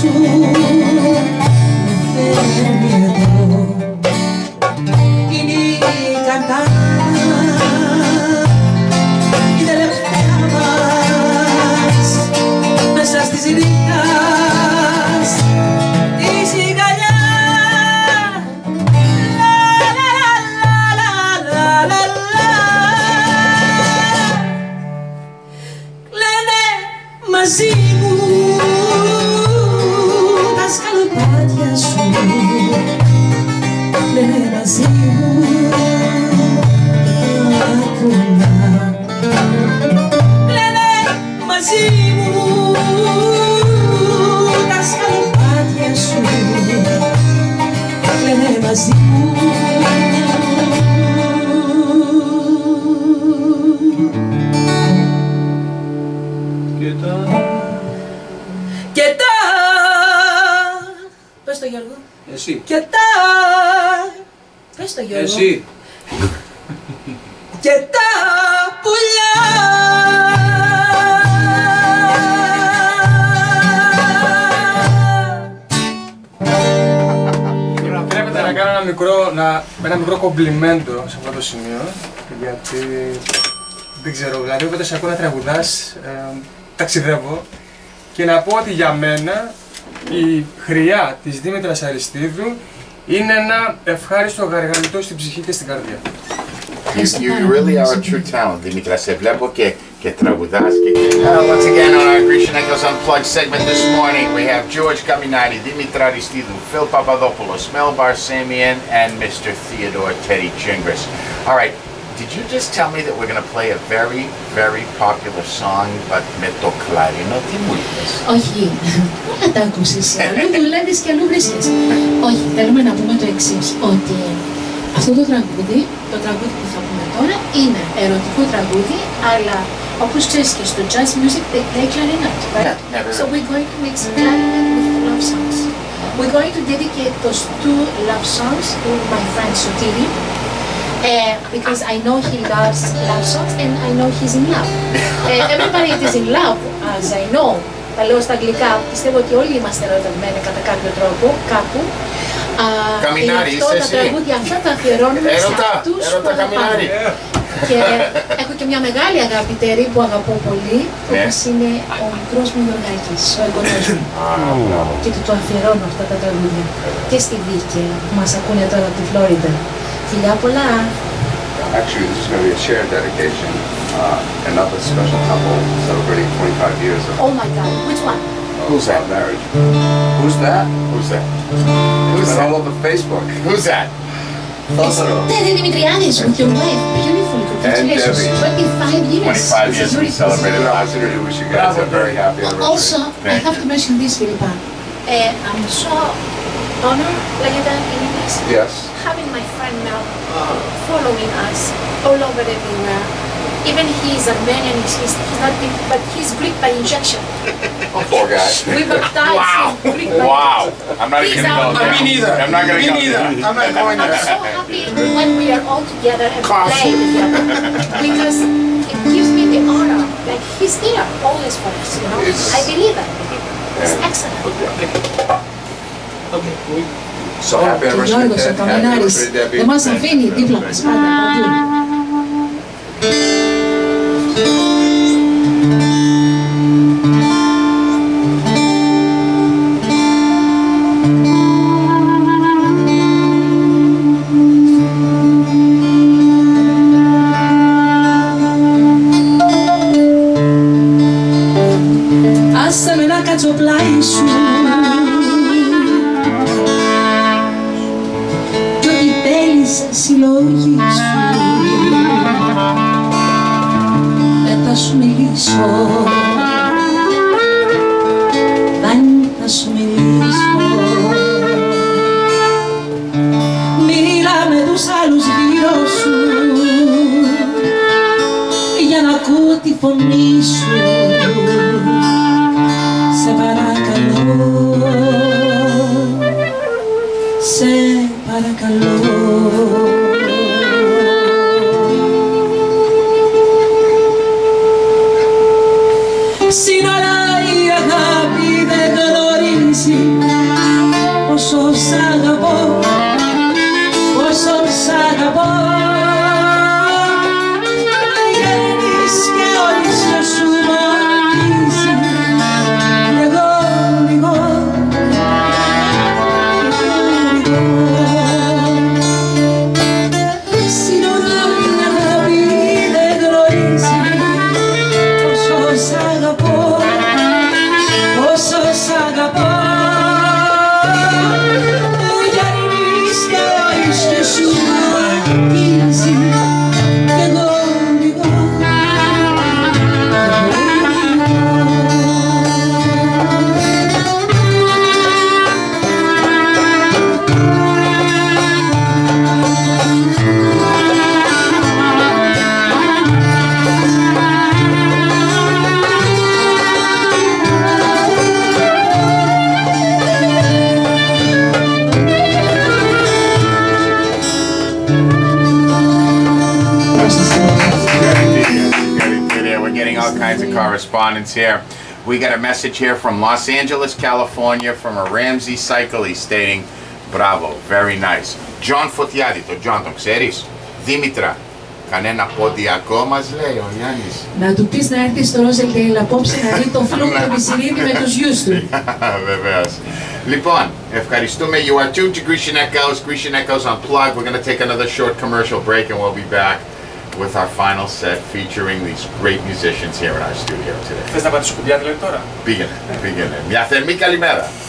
σου φέρνει εδώ. Είναι η κατάρα, η τελευταία μας μέσα στις νύχτας της αγκαλιάς. Λα λα λα λα λα λα. Κλαίνε μαζί μου εσύ. Και τα πουλιά. Πρέπει να κάνω ένα μικρό κομπλιμέντο σε αυτό το σημείο, γιατί δεν ξέρω, δηλαδή όποτε σε ακούω να τραγουδάς, ταξιδεύω, και να πω ότι για μένα η χρειά της Δήμητρας Αριστίδου είναι ένα ευχάριστο γαργαλιτό στην ψυχή και στην καρδιά. You really are a true talent, Dimitra. Σε βλέπω και τραγουδάς και... Once again on our Grecian Echoes Unplugged segment this morning, we have George Kaminari, Dimitra Aristidou, Phil Papadopoulos, Mel Barsamian, and Mr. Theodore Teddy Gingras. All right, did you just tell me that we're going to play a very, very popular song, but με το κλαρίνο, τι μου είπες? Όχι, πού να τα ακούσεις, αλλού δουλεύεις και αλλού βρίσκεσαι. Όχι, θέλουμε να πούμε το εξής, ότι αυτό το τραγούδι που θα πούμε τώρα, είναι ερωτικό τραγούδι, αλλά όπως ξέρεις και στο jazz music, they play clarinet, right? So we're going to mix clarinet with love songs. We're going to dedicate those two love songs to my friend Sotiri, because I know he loves love songs and I know he's in love. Everybody is in love, as I know. Τα λέω στα αγγλικά, πιστεύω ότι όλοι είμαστε ερωτευμένοι κατά κάποιο τρόπο, κάπου. Καμινάρι, είσαι εσύ. Τα τραγούδια αυτά τα αφιερώνουμε σε αυτούς που αγαπάμε. Και έχω και μια μεγάλη αγάπη Τέρη που αγαπώ πολύ, όπως είναι ο μικρός μου Γιωργάκης, ο εγγονός μου. Και του το αφιερώνω αυτά τα τραγούδια. Και στη Δίκαια, που μας ακούνε τώρα από τη Φλόριντα. Φιλιά πολλά! Actually, this is going to be a shared dedication, another special couple celebrating 25 years of... Oh my God, which one? Who's that? Marriage. Who's that? Who's that? Who's that? All over Facebook. Who's that? It's Teddy Dimitriádis with your wife. Beautiful. Congratulations. 25 years. 25 years we celebrated. I wish you guys a very happy anniversary. Also, I have to mention this, Philippa. I'm so honored, like that in English. Yes. Having my friend Mel following us all over everywhere. Even he is Armenian, he's not Greek, but he's Greek by injection. Oh, poor guy. We baptized him Greek by injection. Wow. I'm not even going to go there. Me neither. I'm not going to go there. I'm not going there. I'm so happy when we are all together and play together. Because it gives me the honor. Like, he's there always for us, you know? I believe it. It's excellent. Okay. So happy anniversary, Dad. Happy anniversary, Debbie. Δεν μας αφήνει δίπλα μας πάντα. Άσε με να κάτσω πλάι σου συλλογή σου, δεν θα σου μιλήσω, δεν θα σου μιλήσω. Μίλα με τους άλλους γύρω σου για να ακούω τη φωνή σου, σε παρακαλώ, σε παρακαλώ. Sin olai agapi de gloris y kinds of correspondence here. We got a message here from Los Angeles, California, from a Ramsey Cycle. He's stating, bravo, very nice. John Fotiadis, το John τον ξέρεις, Dimitra. Κανένα πόδι ακόμα, λέει ο Γιάννης. Να του πεις να έρθει στο Rosario απόψε να δει το φλουμ του Μισηρίδη με τους γιους του. Βεβαίως. Λοιπόν, ευχαριστούμε. You are tuned to Grecian Echoes. Grecian Echoes Unplugged. We're going to take another short commercial break and we'll be back with our final set featuring these great musicians here in our studio today. Θες να πάρεις σκουμπιά δηλαδή τώρα? Πήγαινε. Μια θερμή καλημέρα.